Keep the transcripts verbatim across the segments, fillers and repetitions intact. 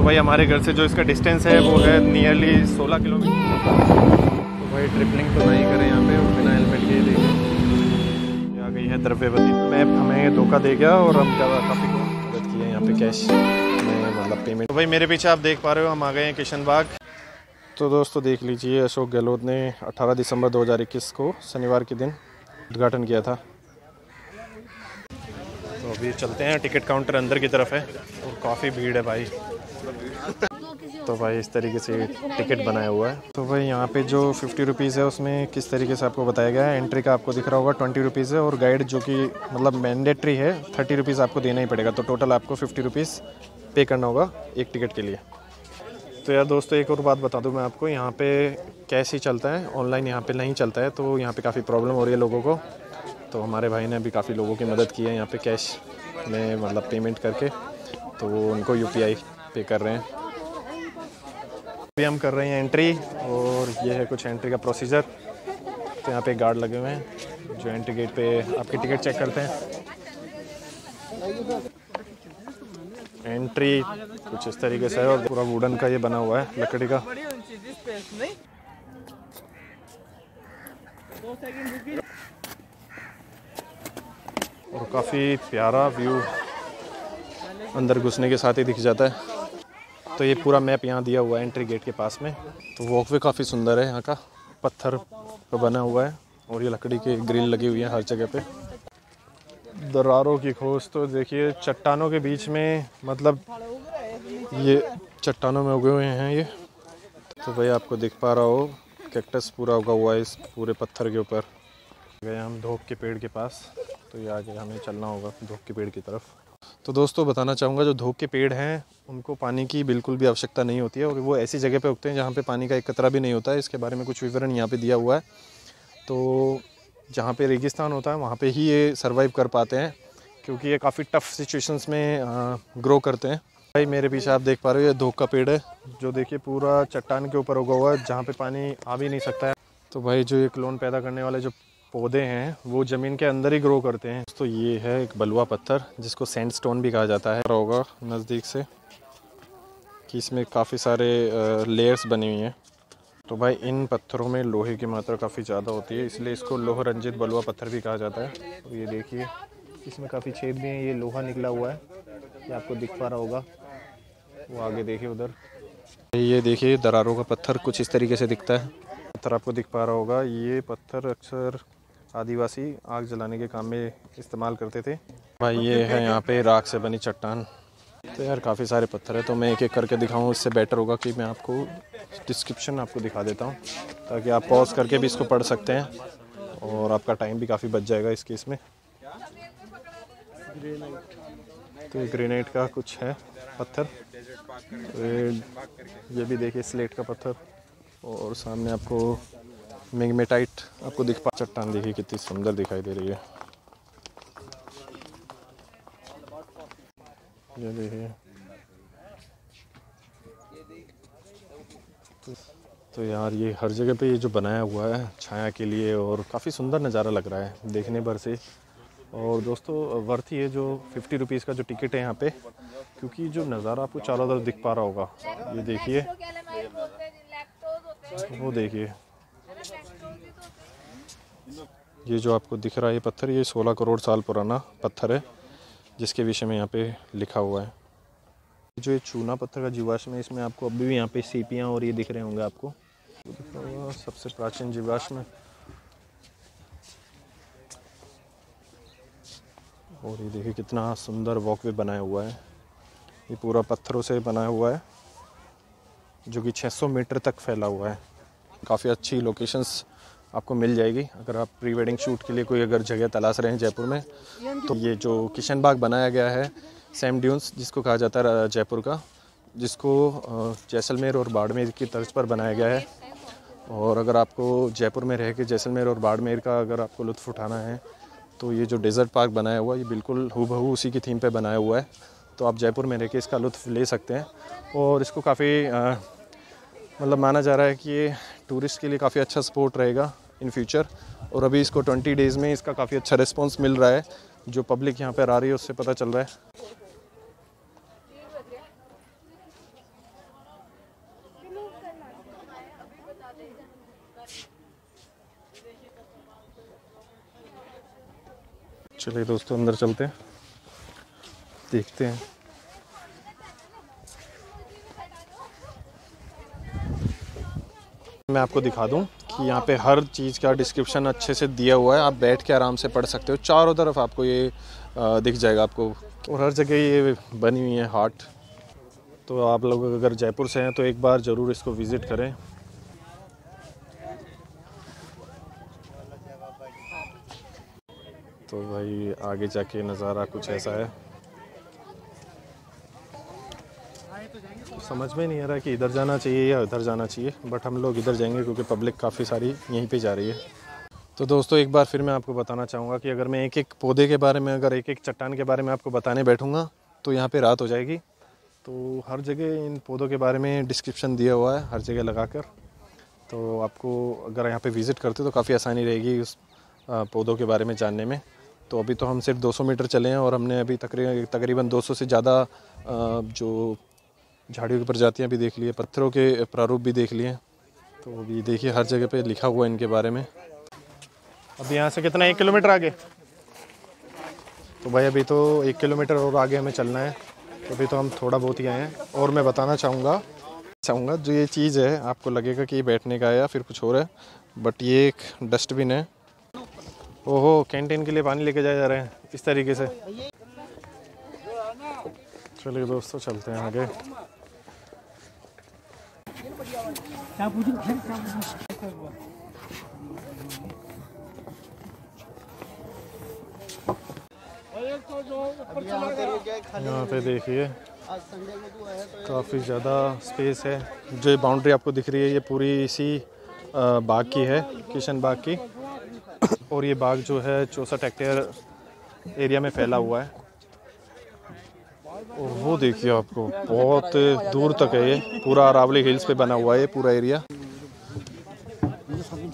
तो भाई हमारे घर से जो इसका डिस्टेंस है वो है नियरली सोलह किलोमीटर। तो भाई ट्रिपलिंग तो नहीं करें यहाँ पे, बिना हेलमेट के देखें। आ गई है द्रव्यवती मैप, हमें धोखा दे गया और हम काफ़ी मदद की है यहाँ पे कैश में, मतलब पेमेंट। तो भाई मेरे पीछे आप देख पा रहे हो, हम आ गए हैं किशन बाग। तो दोस्तों देख लीजिए, अशोक गहलोत ने अठारह दिसंबर दो हज़ार इक्कीस को शनिवार के दिन उद्घाटन किया था। तो अभी चलते हैं, टिकट काउंटर अंदर की तरफ है और काफ़ी भीड़ है भाई। तो भाई इस तरीके से टिकट बनाया हुआ है। तो भाई यहाँ पे जो फिफ्टी रुपीज़ है उसमें किस तरीके से आपको बताया गया है। एंट्री का आपको दिख रहा होगा ट्वेंटी रुपीज़ है और गाइड जो कि मतलब मैंडेटरी है थर्टी रुपीज़ आपको देना ही पड़ेगा। तो टोटल आपको फिफ्टी रुपीज़ पे करना होगा एक टिकट के लिए। तो यार दोस्तों एक और बात बता दूं मैं आपको, यहाँ पे कैश ही चलता है, ऑनलाइन यहाँ पे नहीं चलता है। तो यहाँ पे काफ़ी प्रॉब्लम हो रही है लोगों को। तो हमारे भाई ने भी काफ़ी लोगों की मदद की है यहाँ पे कैश में, मतलब पेमेंट करके। तो उनको यूपीआई पे कर रहे हैं। अभी हम कर रहे हैं एंट्री और ये है कुछ एंट्री का प्रोसीजर। तो यहाँ पर गार्ड लगे हुए हैं जो एंट्री गेट पर आपकी टिकट चेक करते हैं। एंट्री कुछ इस तरीके से है और पूरा वुडन का ये बना हुआ है, लकड़ी का। और काफ़ी प्यारा व्यू अंदर घुसने के साथ ही दिख जाता है। तो ये पूरा मैप यहाँ दिया हुआ है एंट्री गेट के पास में। तो वॉकवे काफ़ी सुंदर है, यहाँ का पत्थर का बना हुआ है और ये लकड़ी की ग्रिल लगी हुई है हर जगह पे। दरारों की खोज, तो देखिए चट्टानों के बीच में, मतलब ये चट्टानों में उगे हुए हैं ये। तो भाई आपको दिख पा रहा हो कैक्टस पूरा उगा हुआ है इस पूरे पत्थर के ऊपर। गए हम धोंक के पेड़ के पास, तो ये आगे हमें चलना होगा धोंक के पेड़ की तरफ। तो दोस्तों बताना चाहूँगा जो धोंक के पेड़ हैं उनको पानी की बिल्कुल भी आवश्यकता नहीं होती है और वो ऐसी जगह पर उगते हैं जहाँ पर पानी का एक कतरा भी नहीं होता है। इसके बारे में कुछ विवरण यहाँ पर दिया हुआ है। तो जहाँ पे रेगिस्तान होता है वहाँ पे ही ये सरवाइव कर पाते हैं, क्योंकि ये काफ़ी टफ सिचुएशंस में आ, ग्रो करते हैं। भाई मेरे पीछे आप देख पा रहे हो ये धोंक का पेड़ है जो देखिए पूरा चट्टान के ऊपर उगा हुआ है जहाँ पे पानी आ भी नहीं सकता है। तो भाई जो ये क्लोन पैदा करने वाले जो पौधे हैं वो ज़मीन के अंदर ही ग्रो करते हैं। तो ये है एक बलुआ पत्थर जिसको सैंड स्टोन भी कहा जाता है। होगा नज़दीक से कि इसमें काफ़ी सारे लेयर्स बनी हुई हैं। तो भाई इन पत्थरों में लोहे की मात्रा काफ़ी ज़्यादा होती है, इसलिए इसको लोह रंजित बलुआ पत्थर भी कहा जाता है। तो ये देखिए इसमें काफ़ी छेद भी हैं, ये लोहा निकला हुआ है, ये आपको दिख पा रहा होगा। वो आगे देखिए उधर, ये देखिए दरारों का पत्थर कुछ इस तरीके से दिखता है। पत्थर आपको दिख पा रहा होगा, ये पत्थर अक्सर आदिवासी आग जलाने के काम में इस्तेमाल करते थे। भाई ये है यहाँ पर राख से बनी चट्टान। तो यार काफ़ी सारे पत्थर है, तो मैं एक एक करके दिखाऊँ इससे बेटर होगा कि मैं आपको डिस्क्रिप्शन आपको दिखा देता हूँ, ताकि आप पॉज करके भी इसको पढ़ सकते हैं और आपका टाइम भी काफ़ी बच जाएगा इस केस में। तो ये ग्रेनाइट का कुछ है पत्थर, तो ये भी देखिए स्लेट का पत्थर। और सामने आपको मैग्मेटाइट आपको दिख पा, चट्टान देखिए कितनी सुंदर दिखाई दे रही है। ये देखिए, तो यार ये हर जगह पे ये जो बनाया हुआ है छाया के लिए, और काफ़ी सुंदर नज़ारा लग रहा है देखने भर से। और दोस्तों वर्थ ही है जो फिफ्टी रुपीज़ का जो टिकट है यहाँ पे, क्योंकि जो नज़ारा आपको चारों तरफ दिख पा रहा होगा। ये देखिए, वो देखिए ये जो आपको दिख रहा है ये पत्थर, ये सोलह करोड़ साल पुराना पत्थर है जिसके विषय में यहाँ पे लिखा हुआ है। जो ये चूना पत्थर का जीवाश्म है, इसमें आपको अभी भी यहाँ पे सीपियाँ और ये दिख रहे होंगे आपको। सबसे प्राचीन जीवाश्म और ये देखिए कितना सुंदर वॉकवे बनाया हुआ है, ये पूरा पत्थरों से बनाया हुआ है जो कि छह सौ मीटर तक फैला हुआ है। काफ़ी अच्छी लोकेशंस आपको मिल जाएगी अगर आप प्री वेडिंग शूट के लिए कोई अगर जगह तलाश रहे हैं जयपुर में। तो ये जो किशन बाग बनाया गया है सैम ड्यून्स जिसको कहा जाता है जयपुर का, जिसको जैसलमेर और बाड़मेर की तर्ज पर बनाया गया है। और अगर आपको जयपुर में रह के जैसलमेर और बाड़मेर का अगर आपको लुत्फ़ उठाना है तो ये जो डेजर्ट पार्क बनाया हुआ है ये बिल्कुल हूबहू उसी की थीम पर बनाया हुआ है। तो आप जयपुर में रह के इसका लुत्फ़ ले सकते हैं। और इसको काफ़ी मतलब माना जा रहा है कि ये टूरिस्ट के लिए काफ़ी अच्छा सपोर्ट रहेगा इन फ्यूचर। और अभी इसको बीस डेज़ में इसका काफ़ी अच्छा रिस्पांस मिल रहा है, जो पब्लिक यहाँ पर आ रही है उससे पता चल रहा है। चलिए दोस्तों अंदर चलते हैं, देखते हैं। मैं आपको दिखा दूं कि यहाँ पे हर चीज़ का डिस्क्रिप्शन अच्छे से दिया हुआ है, आप बैठ के आराम से पढ़ सकते हो। चारों तरफ आपको ये दिख जाएगा आपको, और हर जगह ये बनी हुई है हाट। तो आप लोग अगर जयपुर से हैं तो एक बार ज़रूर इसको विज़िट करें। तो भाई आगे जाके नज़ारा कुछ ऐसा है, तो समझ में नहीं आ रहा कि इधर जाना चाहिए या उधर जाना चाहिए, बट हम लोग इधर जाएंगे क्योंकि पब्लिक काफ़ी सारी यहीं पे जा रही है। तो दोस्तों एक बार फिर मैं आपको बताना चाहूँगा कि अगर मैं एक एक पौधे के बारे में, अगर एक एक चट्टान के बारे में आपको बताने बैठूँगा तो यहाँ पे रात हो जाएगी। तो हर जगह इन पौधों के बारे में डिस्क्रिप्शन दिया हुआ है हर जगह लगा कर, तो आपको अगर यहाँ पे विज़िट करते तो काफ़ी आसानी रहेगी उस पौधों के बारे में जानने में। तो अभी तो हम सिर्फ दो सौ मीटर चले हैं और हमने अभी तकरीबन तकरीबन दो सौ से ज़्यादा जो झाड़ियों की प्रजातियाँ भी देख ली है, पत्थरों के प्रारूप भी देख लिए। तो अभी देखिए हर जगह पर लिखा हुआ है इनके बारे में। अब यहाँ से कितना, एक किलोमीटर आगे? तो भाई अभी तो एक किलोमीटर और आगे हमें चलना है, तो अभी तो हम थोड़ा बहुत ही आए हैं। और मैं बताना चाहूँगा चाहूँगा जो ये चीज़ है, आपको लगेगा कि ये बैठने का है या फिर कुछ और है, बट ये एक डस्टबिन है। ओहो, कैंटीन के लिए पानी लेके जाए जा रहे हैं इस तरीके से। चलिए दोस्तों चलते हैं आगे। यहाँ पे देखिए काफ़ी ज़्यादा स्पेस है। जो बाउंड्री आपको दिख रही है ये पूरी इसी बाग की है, किशन बाग की। और ये बाग जो है चौंसठ हेक्टेयर एरिया में फैला हुआ है। और वो देखिए आपको बहुत दूर तक है, ये पूरा अरावली हिल्स पे बना हुआ है ये पूरा एरिया।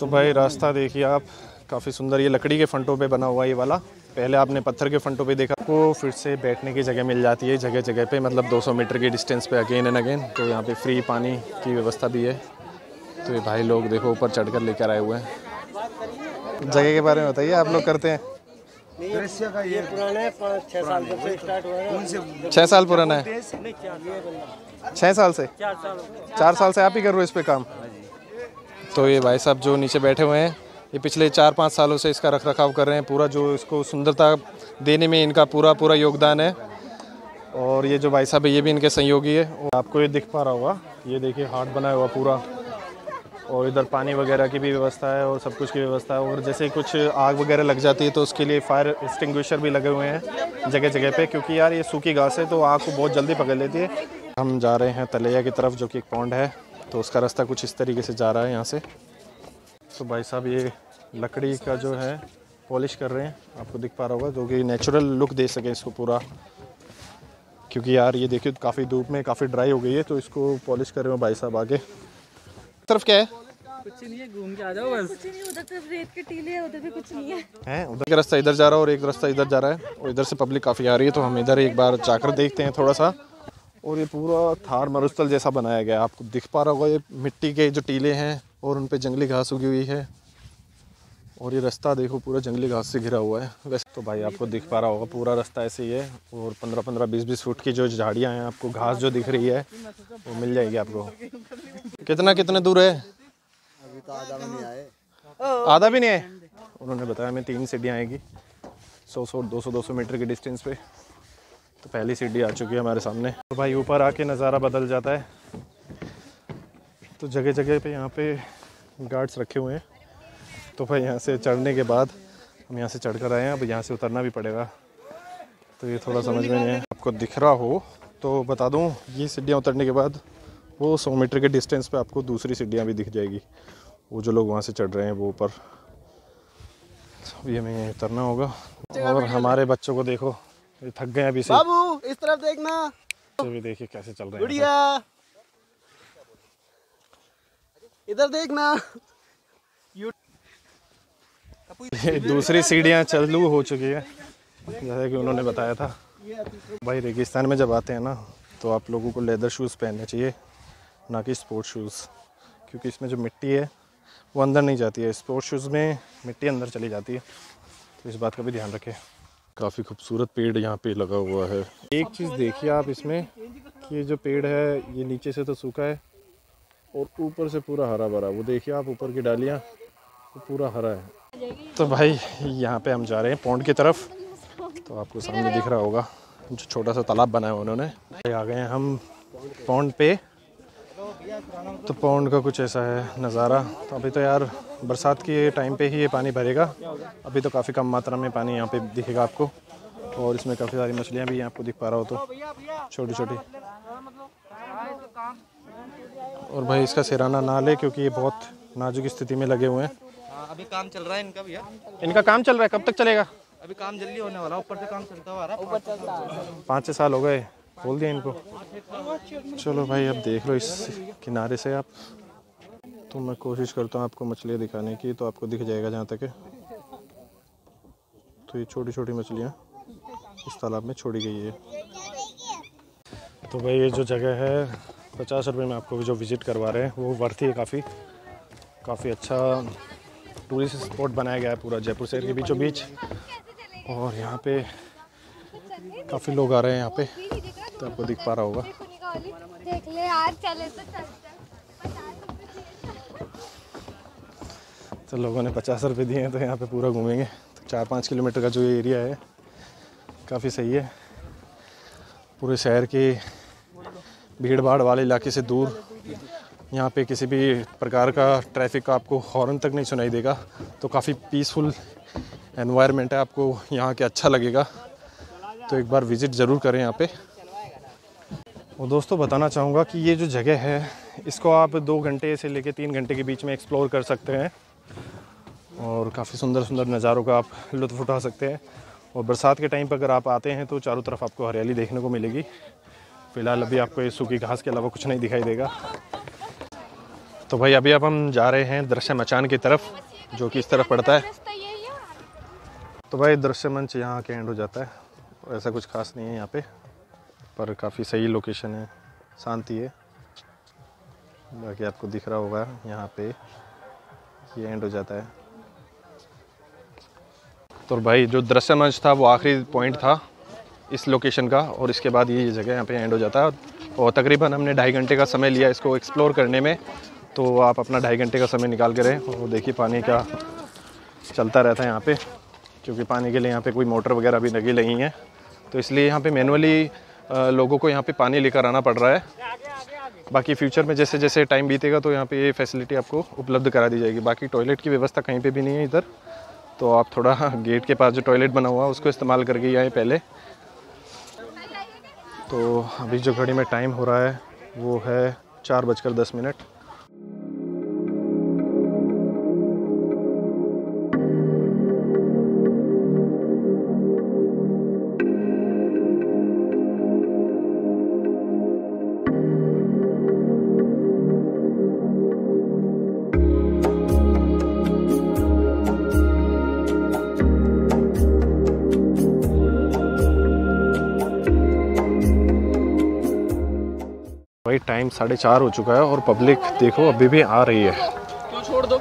तो भाई रास्ता देखिए आप, काफ़ी सुंदर। ये लकड़ी के फंटों पे बना हुआ है ये वाला, पहले आपने पत्थर के फंटों पे देखा। आपको फिर से बैठने की जगह मिल जाती है जगह जगह पे, मतलब दो सौ मीटर की डिस्टेंस पे अगेन एंड अगेन। तो यहाँ पे फ्री पानी की व्यवस्था भी है। तो ये भाई लोग देखो ऊपर चढ़कर लेकर आए हुए हैं। जगह के बारे में बताइए आप लोग करते हैं। छः साल पुराना है, छः साल से चार साल से आप ही कर रहे हो इस पर काम। तो ये भाई साहब जो नीचे बैठे हुए हैं ये पिछले चार पाँच सालों से इसका रख रखाव कर रहे हैं पूरा, जो इसको सुंदरता देने में इनका पूरा पूरा योगदान है। और ये जो भाई साहब है ये भी इनके सहयोगी है। और आपको ये दिख पा रहा होगा, ये देखिए हाट बनाया हुआ पूरा, और इधर पानी वगैरह की भी व्यवस्था है और सब कुछ की व्यवस्था है। और जैसे कुछ आग वगैरह लग जाती है तो उसके लिए फायर एक्सटिंग्विशर भी लगे हुए हैं जगह जगह पे, क्योंकि यार ये सूखी घास है तो आग को बहुत जल्दी पकड़ लेती है। हम जा रहे हैं तलैया की तरफ जो कि एक पॉन्ड है, तो उसका रास्ता कुछ इस तरीके से जा रहा है यहाँ से। तो भाई साहब ये लकड़ी का जो है पॉलिश कर रहे हैं, आपको दिख पा रहा होगा, जो कि नेचुरल लुक दे सके इसको पूरा, क्योंकि यार ये देखिए काफ़ी धूप में काफ़ी ड्राई हो गई है। तो इसको पॉलिश कर रहे हो भाई साहब। आगे तरफ क्या है? कुछ नहीं है, घूम के आ जाओ बस। कुछ नहीं, उधर तरफ रेत के टीले हैं, उधर भी कुछ नहीं है। हैं, उधर का रास्ता इधर जा रहा है और एक रास्ता इधर जा रहा है, और इधर से पब्लिक काफ़ी आ रही है। तो हम इधर एक बार जाकर देखते हैं थोड़ा सा। और ये पूरा थार मरुस्थल जैसा बनाया गया है, आपको दिख पा रहा होगा। ये मिट्टी के जो टीले हैं और उन पे जंगली घास उगी हुई है, और ये रास्ता देखो पूरा जंगली घास से घिरा हुआ है। वैसे तो भाई आपको दिख पा रहा होगा पूरा रास्ता ऐसे ही है, और पंद्रह पंद्रह बीस बीस फुट की जो झाड़ियाँ हैं, आपको घास जो दिख रही है वो मिल जाएगी आपको। कितना कितना दूर है? अभी तो आधा भी नहीं आए। आधा भी नहीं आए? उन्होंने बताया हमें तीन सीढ़ियाँ आएगी सौ सौ दो सौ दो सौ मीटर की डिस्टेंस पे। तो पहली सीढ़ी आ चुकी है हमारे सामने। तो भाई ऊपर आके नज़ारा बदल जाता है। तो जगह जगह पे यहाँ पे गार्ड्स रखे हुए हैं। तो भाई यहाँ से चढ़ने के बाद हम यहाँ से चढ़ कर आए हैं, अब यहाँ से उतरना भी पड़ेगा। तो ये थोड़ा समझ में नहीं है, आपको दिख रहा हो तो बता दूँ, ये सीढ़ियाँ उतरने के बाद वो सौ मीटर के डिस्टेंस पे आपको दूसरी सीढ़ियाँ भी दिख जाएगी, वो जो लोग वहाँ से चढ़ रहे हैं वो ऊपर। तो ये हमें उतरना होगा। और हमारे बच्चों को देखो ये थक गए अभी से। बाबू इस तरफ देखना, भी देखिए कैसे चल रहे हैं। इधर देखना। दूसरी सीढ़ियाँ चालू हो चुकी है जैसा कि उन्होंने बताया था। भाई रेगिस्तान में जब आते हैं ना तो आप लोगों को लेदर शूज़ पहनने चाहिए, ना कि स्पोर्ट शूज़, क्योंकि इसमें जो मिट्टी है वो अंदर नहीं जाती है। स्पोर्ट्स शूज़ में मिट्टी अंदर चली जाती है, तो इस बात का भी ध्यान रखें। काफ़ी खूबसूरत पेड़ यहाँ पे लगा हुआ है। एक चीज़ देखिए आप इसमें कि ये जो पेड़ है ये नीचे से तो सूखा है और ऊपर से पूरा हरा भरा, वो देखिए आप ऊपर की डालियाँ तो पूरा हरा है। तो भाई यहाँ पे हम जा रहे हैं पौंड की तरफ, तो आपको सामने दिख रहा होगा जो छोटा सा तालाब बनाया उन्होंने। आ गए हैं हम पौंड पे, तो पौंड का कुछ ऐसा है नज़ारा। तो अभी तो यार बरसात के टाइम पे ही ये पानी भरेगा, अभी तो काफ़ी कम मात्रा में पानी यहाँ पे दिखेगा आपको, और इसमें काफ़ी सारी मछलियाँ भी आपको दिख पा रहा हो तो छोटी छोटी। और भाई इसका सिराना ना ले क्योंकि ये बहुत नाजुक स्थिति में लगे हुए हैं, अभी काम चल रहा है इनका। भैया इनका काम चल रहा है, कब तक चलेगा? अभी काम जल्दी होने वाला, ऊपर से काम चलता हुआ आ रहा है, ऊपर चलता है। पाँच छः साल हो गए बोल दिया इनको। चलो भाई अब देख लो इस किनारे से आप, तो मैं कोशिश करता हूँ आपको मछलियाँ दिखाने की, तो आपको दिख जाएगा जहाँ तक है। तो ये छोटी छोटी मछलियाँ इस तालाब में छोड़ी गई है। तो भाई ये जो जगह है पचास रुपये में आपको जो विज़िट करवा रहे हैं वो वर्थ ही है। काफ़ी काफ़ी अच्छा टूरिस्ट स्पॉट बनाया गया है पूरा जयपुर शहर के बीचों बीच, और यहाँ पे काफ़ी लोग आ रहे हैं यहाँ पे, तो आपको दिख पा रहा होगा। तो लोगों ने पचास रुपये दिए हैं तो यहाँ पे पूरा घूमेंगे। तो चार पाँच किलोमीटर का जो ये एरिया है काफ़ी सही है, पूरे शहर के भीड़ भाड़ वाले इलाके से दूर। यहाँ पे किसी भी प्रकार का ट्रैफिक का आपको हॉर्न तक नहीं सुनाई देगा, तो काफ़ी पीसफुल एनवायरनमेंट है, आपको यहाँ के अच्छा लगेगा। तो एक बार विज़िट ज़रूर करें यहाँ पे। और दोस्तों बताना चाहूँगा कि ये जो जगह है इसको आप दो घंटे से लेकर तीन घंटे के बीच में एक्सप्लोर कर सकते हैं, और काफ़ी सुंदर सुंदर नज़ारों का आप लुत्फ़ उठा सकते हैं। और बरसात के टाइम पर अगर आप आते हैं तो चारों तरफ आपको हरियाली देखने को मिलेगी। फ़िलहाल अभी आपको ये सूखी घास के अलावा कुछ नहीं दिखाई देगा। तो भाई अभी अब हम जा रहे हैं दृश्य मचान की तरफ, जो कि इस तरफ पड़ता है। तो भाई दृश्य मंच यहाँ के एंड हो जाता है, ऐसा कुछ खास नहीं है यहाँ पे, पर काफ़ी सही लोकेशन है, शांति है। बाकी आपको दिख रहा होगा यहाँ पे ये एंड हो जाता है। तो भाई जो दृश्य मंच था वो आखिरी पॉइंट था इस लोकेशन का, और इसके बाद ये जगह यहाँ पे एंड हो जाता है। और तकरीबन हमने ढाई घंटे का समय लिया इसको एक्सप्लोर करने में, तो आप अपना ढाई घंटे का समय निकाल के रहें। और देखिए पानी का चलता रहता है यहाँ पे, क्योंकि पानी के लिए यहाँ पे कोई मोटर वगैरह भी लगी नहीं है, तो इसलिए यहाँ पे मैनुअली लोगों को यहाँ पे पानी लेकर आना पड़ रहा है। बाकी फ्यूचर में जैसे जैसे टाइम बीतेगा तो यहाँ पे ये फैसिलिटी आपको उपलब्ध करा दी जाएगी। बाकी टॉयलेट की व्यवस्था कहीं पर भी नहीं है इधर, तो आप थोड़ा गेट के पास जो टॉयलेट बना हुआ है उसको इस्तेमाल करके आएँ पहले। तो अभी जो घड़ी में टाइम हो रहा है वो है चार बजकर दस मिनट। टाइम साढ़े चार हो चुका है और पब्लिक देखो अभी भी आ रही है। तो छोड़ दो,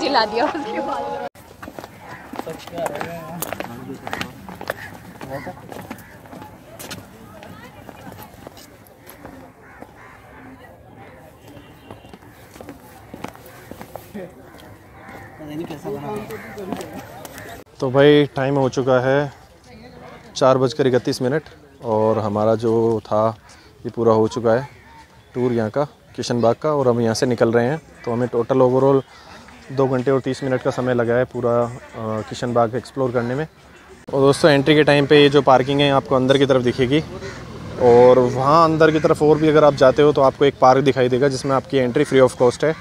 जिला दिया उसके बाद। तो भाई टाइम हो चुका है चार बजकर इकतीस मिनट और हमारा जो था ये पूरा हो चुका है टूर यहाँ का किशन बाग का, और हम यहाँ से निकल रहे हैं। तो हमें टोटल ओवरऑल दो घंटे और तीस मिनट का समय लगा है पूरा किशन बाग एक्सप्लोर करने में। और दोस्तों एंट्री के टाइम पे ये जो पार्किंग है आपको अंदर की तरफ दिखेगी, और वहाँ अंदर की तरफ और भी अगर आप जाते हो तो आपको एक पार्क दिखाई देगा जिसमें आपकी एंट्री फ्री ऑफ कॉस्ट है।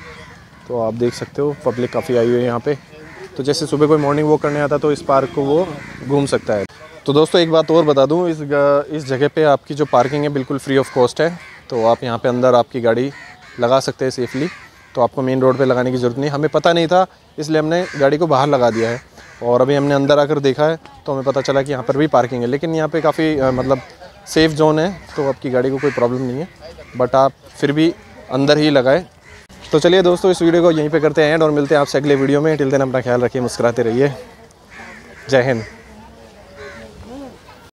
तो आप देख सकते हो पब्लिक काफ़ी आई हुई है यहाँ पर, तो जैसे सुबह कोई मॉर्निंग वॉक करने आता है तो इस पार्क को वो घूम सकता है। तो दोस्तों एक बात और बता दूं, इस इस जगह पे आपकी जो पार्किंग है बिल्कुल फ्री ऑफ कॉस्ट है, तो आप यहाँ पे अंदर आपकी गाड़ी लगा सकते हैं सेफली। तो आपको मेन रोड पे लगाने की ज़रूरत नहीं, हमें पता नहीं था इसलिए हमने गाड़ी को बाहर लगा दिया है, और अभी हमने अंदर आकर देखा है तो हमें पता चला कि यहाँ पर भी पार्किंग है। लेकिन यहाँ पर काफ़ी मतलब सेफ़ जोन है, तो आपकी गाड़ी को कोई प्रॉब्लम नहीं है, बट आप फिर भी अंदर ही लगाएँ। तो चलिए दोस्तों, इस वीडियो को यहीं पे करते हैं एंड और मिलते हैं आपसे अगले वीडियो में। टिल देन अपना ख्याल रखिए, मुस्कुराते रहिए। जय हिंद।